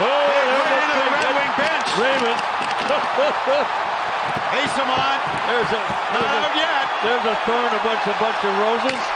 Red Wing bench. Raymond. Ace him on. There's not out yet. There's a thorn, a bunch of roses.